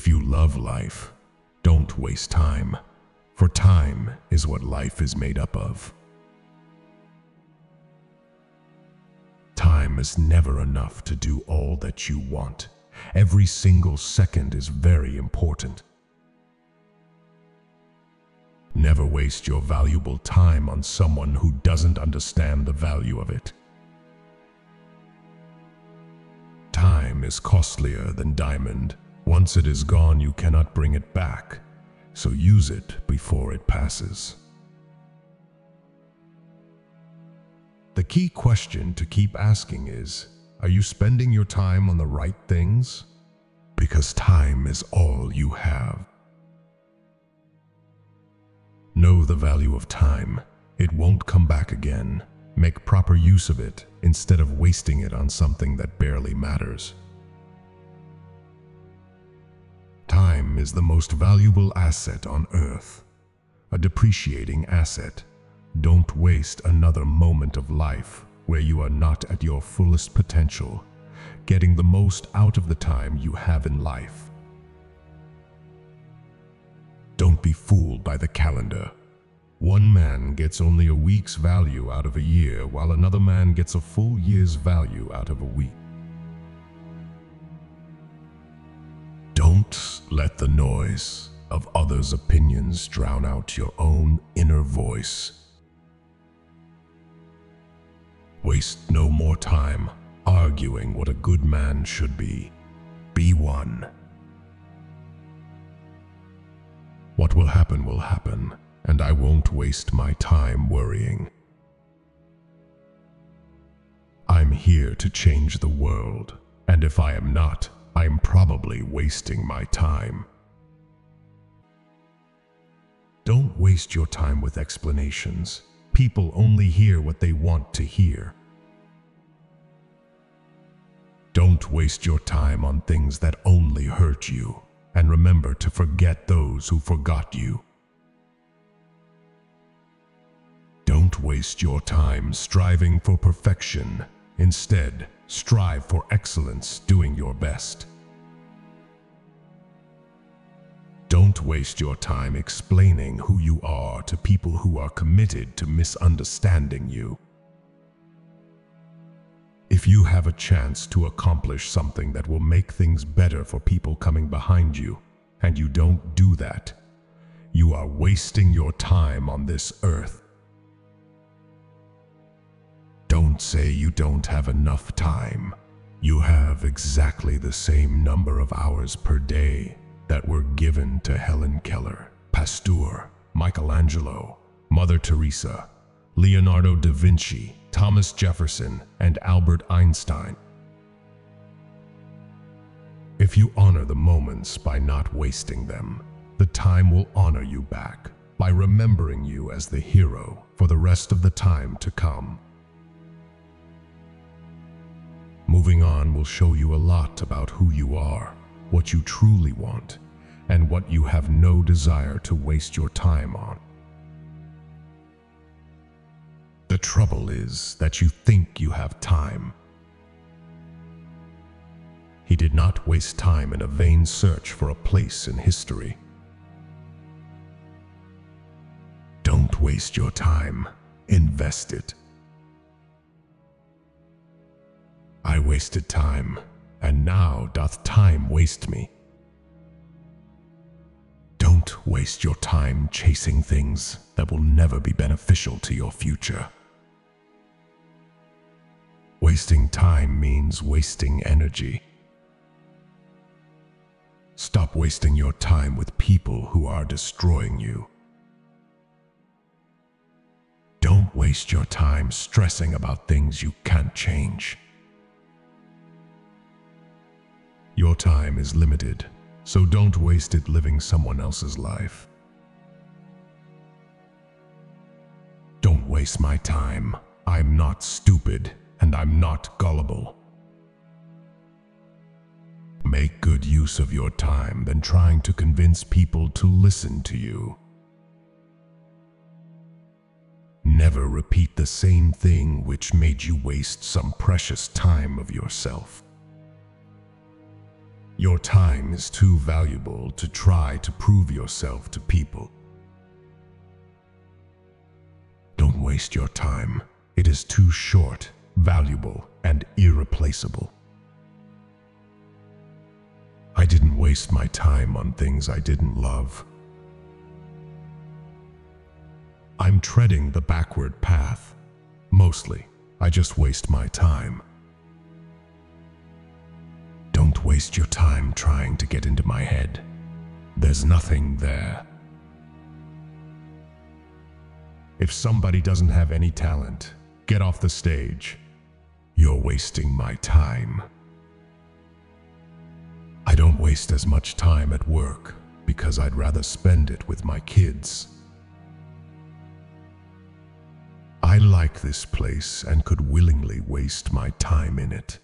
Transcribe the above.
If you love life, don't waste time, for time is what life is made up of. Time is never enough to do all that you want. Every single second is very important. Never waste your valuable time on someone who doesn't understand the value of it. Time is costlier than diamond. Once it is gone, you cannot bring it back, so use it before it passes. The key question to keep asking is, are you spending your time on the right things? Because time is all you have. Know the value of time. It won't come back again. Make proper use of it instead of wasting it on something that barely matters. Time is the most valuable asset on earth, a depreciating asset. Don't waste another moment of life where you are not at your fullest potential, getting the most out of the time you have in life. Don't be fooled by the calendar. One man gets only a week's value out of a year, while another man gets a full year's value out of a week. Don't let the noise of others' opinions drown out your own inner voice. Waste no more time arguing what a good man should be. Be one. What will happen, and I won't waste my time worrying. I'm here to change the world, and if I am not, I'm probably wasting my time. Don't waste your time with explanations. People only hear what they want to hear. Don't waste your time on things that only hurt you. And remember to forget those who forgot you. Don't waste your time striving for perfection. Instead, strive for excellence, doing your best. Don't waste your time explaining who you are to people who are committed to misunderstanding you. If you have a chance to accomplish something that will make things better for people coming behind you, and you don't do that, you are wasting your time on this earth. Don't say you don't have enough time. You have exactly the same number of hours per day that were given to Helen Keller, Pasteur, Michelangelo, Mother Teresa, Leonardo da Vinci, Thomas Jefferson, and Albert Einstein. If you honor the moments by not wasting them, the time will honor you back by remembering you as the hero for the rest of the time to come. Moving on will show you a lot about who you are, what you truly want, and what you have no desire to waste your time on. The trouble is that you think you have time. He did not waste time in a vain search for a place in history. Don't waste your time. Invest it. I wasted time, and now doth time waste me. Don't waste your time chasing things that will never be beneficial to your future. Wasting time means wasting energy. Stop wasting your time with people who are destroying you. Don't waste your time stressing about things you can't change. Your time is limited, so don't waste it living someone else's life. Don't waste my time. I'm not stupid. And I'm not gullible. Make good use of your time than trying to convince people to listen to you. Never repeat the same thing which made you waste some precious time of yourself. Your time is too valuable to try to prove yourself to people. Don't waste your time. It is too short, valuable, and irreplaceable. I didn't waste my time on things I didn't love. I'm treading the backward path. Mostly, I just waste my time. Don't waste your time trying to get into my head. There's nothing there. If somebody doesn't have any talent, get off the stage. You're wasting my time. I don't waste as much time at work because I'd rather spend it with my kids. I like this place and could willingly waste my time in it.